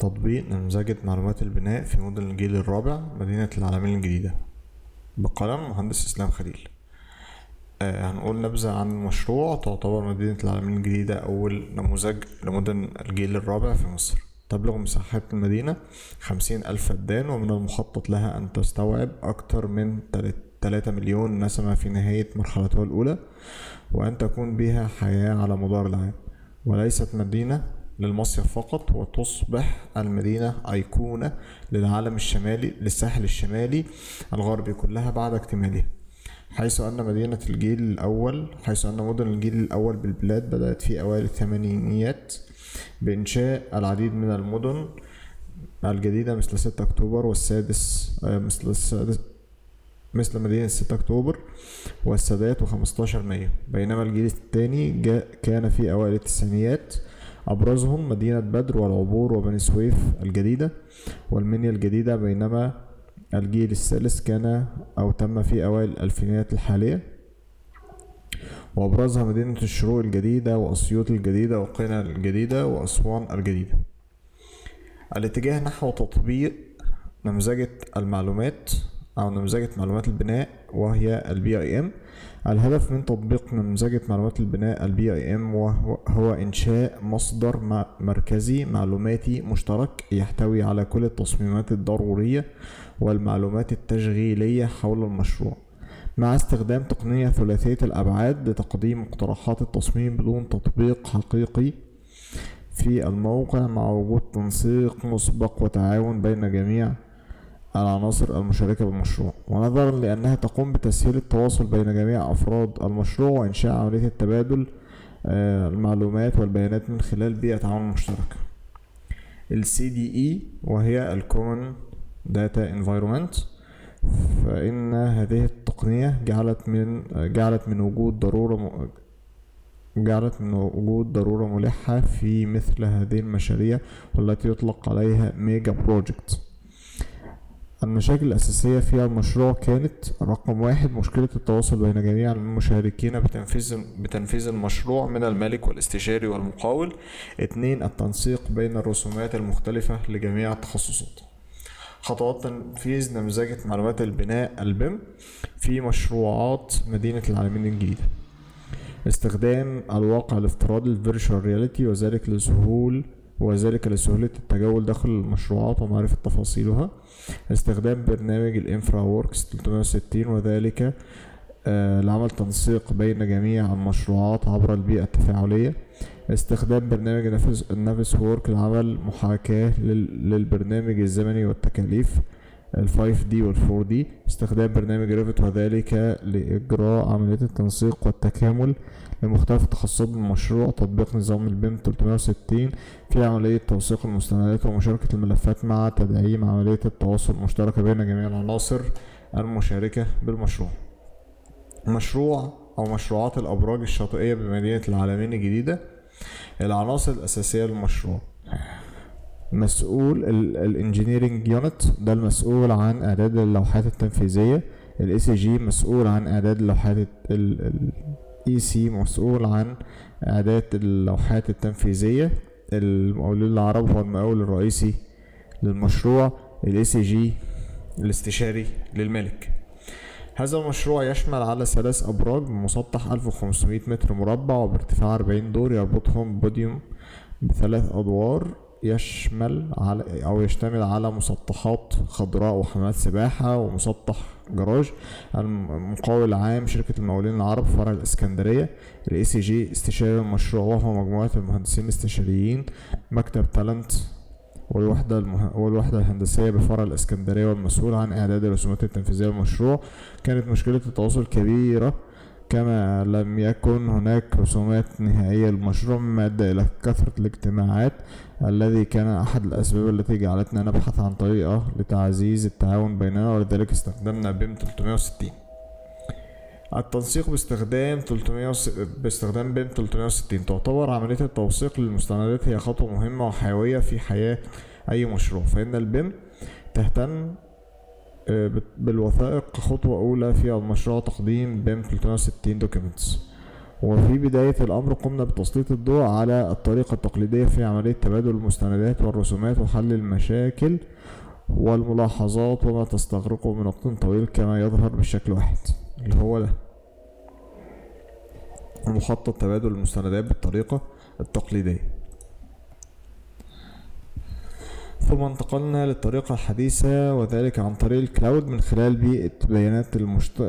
تطبيق نمذجة معلومات البناء في موديل الجيل الرابع مدينة العلمين الجديدة بقلم مهندس إسلام خليل. هنقول نبذة عن المشروع. تعتبر مدينة العلمين الجديدة أول نموذج لمدن الجيل الرابع في مصر. تبلغ مساحة المدينة 50,000 فدان، ومن المخطط لها أن تستوعب أكثر من 3 مليون نسمة في نهاية مرحلتها الأولى، وأن تكون بها حياة على مدار العام، وليست مدينة للمصيف فقط، وتصبح المدينة أيقونة للعالم الشمالي للساحل الشمالي الغربي كلها بعد اكتمالها، حيث أن مدن الجيل الأول بالبلاد بدأت في أوائل الثمانينيات بإنشاء العديد من المدن الجديدة مثل 6 أكتوبر مثل مدينة 6 أكتوبر والسادات و15 مايو، بينما الجيل الثاني كان في أوائل التسعينيات، أبرزهم مدينة بدر والعبور وبني سويف الجديدة والمنيا الجديدة، بينما الجيل الثالث تم في أوائل الألفينيات الحالية، وأبرزها مدينة الشروق الجديدة وأسيوط الجديدة وقنا الجديدة وأسوان الجديدة. الاتجاه نحو تطبيق نمذجة المعلومات أو نمذجة معلومات البناء، وهي الBIM. الهدف من تطبيق نمذجة معلومات البناء الBIM هو إنشاء مصدر مركزي معلوماتي مشترك يحتوي على كل التصميمات الضرورية والمعلومات التشغيلية حول المشروع، مع استخدام تقنية ثلاثية الأبعاد لتقديم اقتراحات التصميم بدون تطبيق حقيقي في الموقع، مع وجود تنسيق مسبق وتعاون بين جميع العناصر المشاركة بالمشروع. ونظرا لأنها تقوم بتسهيل التواصل بين جميع أفراد المشروع وإنشاء عملية التبادل المعلومات والبيانات من خلال بيئة تعاون مشتركة. الCDE وهي Common Data Environment، فإن هذه التقنية جعلت من وجود ضرورة ملحة في مثل هذه المشاريع، والتي يطلق عليها ميجا بروجكت. المشاكل الأساسية في المشروع كانت: رقم 1، مشكلة التواصل بين جميع المشاركين بتنفيذ المشروع من المالك والاستشاري والمقاول. 2، التنسيق بين الرسومات المختلفة لجميع التخصصات. خطوات تنفيذ نمذجة معلومات البناء الBIM في مشروعات مدينة العلمين الجديدة: استخدام الواقع الافتراضي Virtual Reality، وذلك لسهولة التجول داخل المشروعات ومعرفة تفاصيلها. استخدام برنامج الإنفراوركس 360، وذلك لعمل تنسيق بين جميع المشروعات عبر البيئة التفاعلية. استخدام برنامج النافيسورك لعمل محاكاة للبرنامج الزمني والتكاليف 5D وال4D. استخدام برنامج ريفت، وذلك لإجراء عملية التنسيق والتكامل لمختلف التخصصات بالمشروع. تطبيق نظام البيم 360 في عملية توثيق المستندات ومشاركة الملفات، مع تدعيم عملية التواصل المشتركة بين جميع العناصر المشاركة بالمشروع. مشروعات الأبراج الشاطئية بمدينة العلمين الجديدة. العناصر الأساسية للمشروع: مسؤول الانجينيرنج يونت، ده المسؤول عن اعداد اللوحات التنفيذيه. الICG مسؤول عن اعداد اللوحات، الEC مسؤول عن اعداد اللوحات التنفيذيه. المقاولين العرب هو المقاول الرئيسي للمشروع، الICG الاستشاري للمالك. هذا المشروع يشمل على 3 أبراج بمسطح 1500 متر مربع وبارتفاع 40 دور، يربطهم بوديوم ب3 أدوار، يشتمل على مسطحات خضراء وحمامات سباحة ومسطح جراج. المقاول عام شركة المقاولين العرب فرع الإسكندرية، الICG استشاري المشروع وهو مجموعة المهندسين الاستشاريين، مكتب تالنت والوحدة الهندسية بفرع الإسكندرية، والمسؤول عن إعداد الرسومات التنفيذية للمشروع. كانت مشكلة التواصل كبيرة، كما لم يكن هناك رسومات نهائية للمشروع، مما أدى إلى كثرة الاجتماعات، الذي كان أحد الأسباب التي جعلتنا نبحث عن طريقة لتعزيز التعاون بيننا، ولذلك استخدمنا بيم 360. التنسيق باستخدام بيم 360. تعتبر عملية التوثيق للمستندات هي خطوة مهمة وحيوية في حياة أي مشروع، فإن البيم تهتم بالوثائق كخطوة أولى في المشروع. تقديم بيم 360 دوكيمنتس، وفي بداية الأمر قمنا بتسليط الضوء على الطريقة التقليدية في عملية تبادل المستندات والرسومات وحل المشاكل والملاحظات وما تستغرقه من وقت طويل كما يظهر بالشكل واحد اللي هو ده مخطط تبادل المستندات بالطريقة التقليدية. ثم انتقلنا للطريقة الحديثة وذلك عن طريق الكلاود من خلال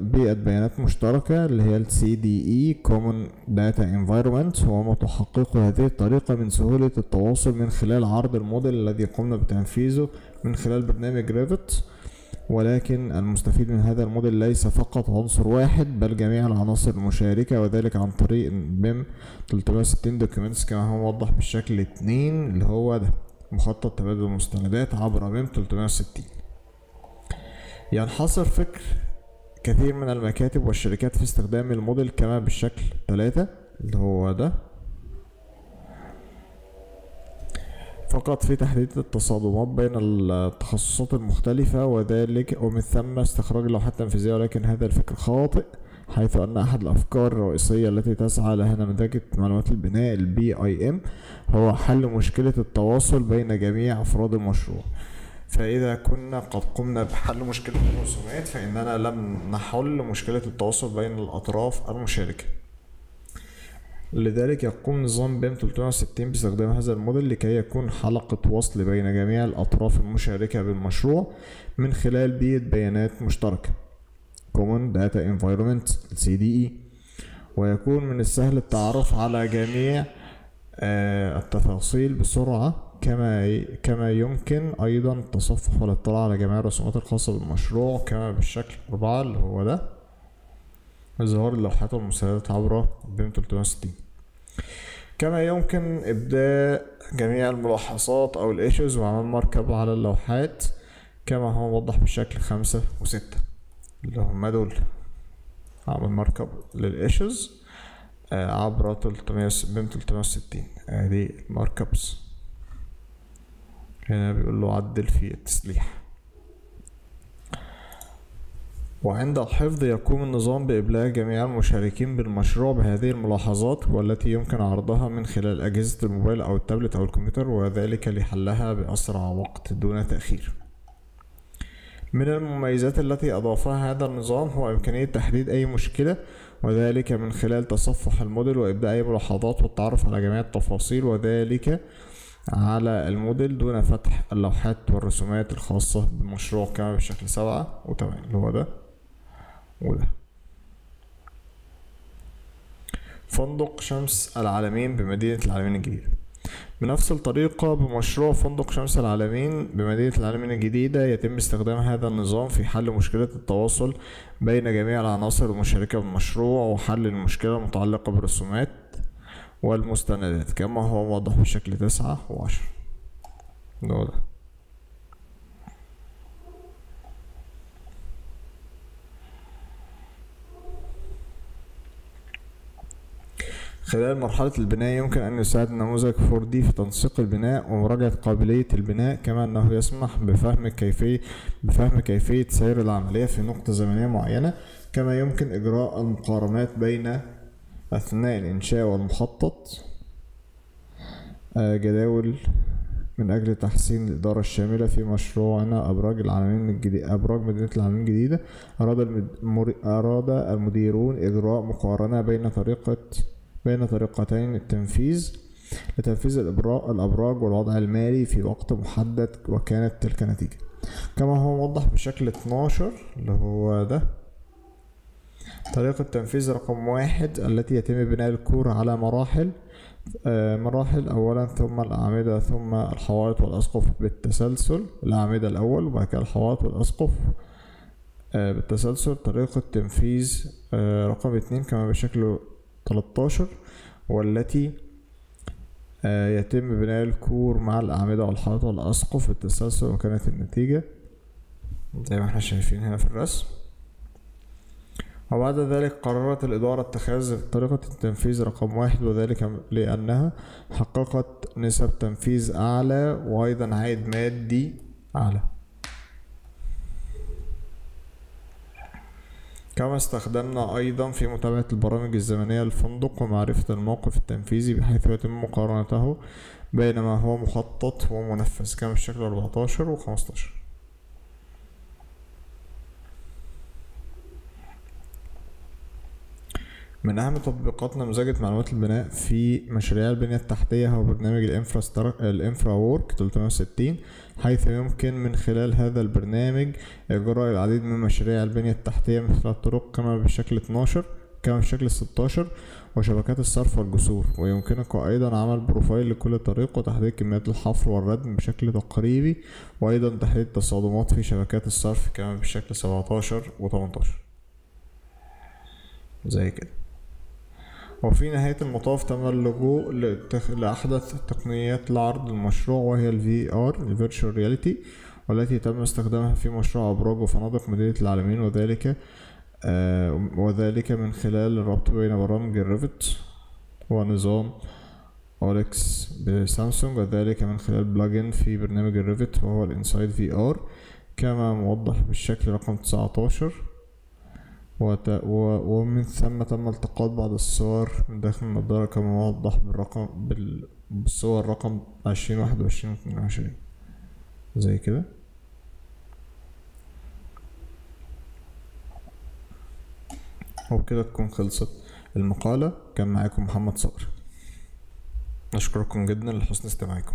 بيئة بيانات مشتركة اللي هي ال CDE Common Data Environment، وما تحققه هذه الطريقة من سهولة التواصل من خلال عرض الموديل الذي قمنا بتنفيذه من خلال برنامج Revit، ولكن المستفيد من هذا الموديل ليس فقط عنصر واحد بل جميع العناصر المشاركة، وذلك عن طريق BIM 360 Documents كما هو موضح بالشكل 2 اللي هو ده مخطط تبادل المستندات عبر بيم 360. ينحصر فكر كثير من المكاتب والشركات في استخدام الموديل كما بالشكل 3 اللي هو ده فقط في تحديد التصادمات بين التخصصات المختلفة، وذلك ومن ثم استخراج لوحات تنفيذية، ولكن هذا الفكر خاطئ حيث أن أحد الأفكار الرئيسية التي تسعى لها نماذج معلومات البناء الBIM هو حل مشكلة التواصل بين جميع أفراد المشروع. فإذا كنا قد قمنا بحل مشكلة الرسومات فإننا لم نحل مشكلة التواصل بين الأطراف المشاركة. لذلك يقوم نظام BIM 360 باستخدام هذا الموديل لكي يكون حلقة وصل بين جميع الأطراف المشاركة بالمشروع من خلال بيئة بيانات مشتركة Common Data Environment CDE، ويكون من السهل التعرف على جميع التفاصيل بسرعة كما يمكن أيضا التصفح والاطلاع على جميع الرسومات الخاصة بالمشروع كما بالشكل 4 اللي هو ده إظهار اللوحات والمستندات عبر BIM 360. كما يمكن إبداء جميع الملاحظات أو الإيشوز وعمل مركب على اللوحات كما هو موضح بالشكل 5 و 6 اللي هما دول. عمل مركب للإيشوز عبر BIM 360 أدي الماركبس، هنا بيقول له عدل في التسليح. وعند الحفظ يقوم النظام بإبلاغ جميع المشاركين بالمشروع بهذه الملاحظات والتي يمكن عرضها من خلال أجهزة الموبايل أو التابلت أو الكمبيوتر، وذلك لحلها بأسرع وقت دون تأخير. من المميزات التي أضافها هذا النظام هو إمكانية تحديد أي مشكلة وذلك من خلال تصفح الموديل وإبداء أي ملاحظات والتعرف على جميع التفاصيل وذلك على الموديل دون فتح اللوحات والرسومات الخاصة بالمشروع كما بالشكل 7 و8 اللي هو ده وده. فندق شمس العالمين بمدينة العلمين الجديدة. بنفس الطريقة بمشروع فندق شمس العالمين بمدينة العلمين الجديدة يتم استخدام هذا النظام في حل مشكلة التواصل بين جميع العناصر المشاركة بالمشروع وحل المشكلة المتعلقة بالرسومات والمستندات كما هو واضح بشكل 9 و10 ده. خلال مرحلة البناء يمكن أن يساعد نموذج 4D في تنسيق البناء ومراجعة قابلية البناء، كما أنه يسمح بفهم كيفية سير العملية في نقطة زمنية معينة، كما يمكن إجراء المقارنات بين أثناء الإنشاء والمخطط، جداول من أجل تحسين الإدارة الشاملة في مشروعنا أبراج مدينة العلمين الجديدة. أراد المديرون إجراء مقارنة بين طريقتين التنفيذ لتنفيذ الأبراج والوضع المالي في وقت محدد، وكانت تلك النتيجة كما هو موضح بشكل 12 اللي هو ده. طريقة تنفيذ رقم 1 التي يتم بناء الكور على مراحل أولا ثم الأعمدة ثم الحوائط والأسقف بالتسلسل، الأعمدة الأول وبعد كده الحوائط والأسقف بالتسلسل. طريقة تنفيذ رقم 2 كما بشكل 13 والتي يتم بناء الكور مع الأعمدة والحوائط والأسقف بالتسلسل، وكانت النتيجة زي ما احنا شايفين هنا في الرسم. وبعد ذلك قررت الإدارة اتخاذ طريقة التنفيذ رقم 1، وذلك لأنها حققت نسب تنفيذ أعلى وأيضا عائد مادي أعلى. كما استخدمنا أيضا في متابعة البرامج الزمنية للفندق ومعرفة الموقف التنفيذي بحيث يتم مقارنته بين ما هو مخطط ومنفذ كما في الشكل 14 و 15. من أهم تطبيقات نمذجة معلومات البناء في مشاريع البنية التحتية هو برنامج الإنفراورك 360، حيث يمكن من خلال هذا البرنامج إجراء العديد من مشاريع البنية التحتية من خلال طرق كما بالشكل 12 كما بالشكل 16 وشبكات الصرف والجسور، ويمكنك أيضا عمل بروفايل لكل طريق وتحديد كميات الحفر والردم بشكل تقريبي، وأيضا تحديد التصادمات في شبكات الصرف كما بالشكل 17 و 18 زي كده. وفي نهاية المطاف تم اللجوء لأحدث تقنيات لعرض المشروع وهي ال VR Virtual Reality، والتي تم استخدامها في مشروع أبراج وفنادق مدينة العلمين، وذلك من خلال الربط بين برامج الريفت ونظام أولكس بسامسونج، وذلك من خلال بلاجن في برنامج الريفت وهو ال Inside VR كما موضح بالشكل رقم 19، ومن ثم تم التقاط بعض الصور من داخل النضارة كما موضح بالصور رقم 20 21 22 زي كده. وبكده تكون خلصت المقالة. كان معاكم محمد صقر، أشكركم جدا لحسن استماعكم.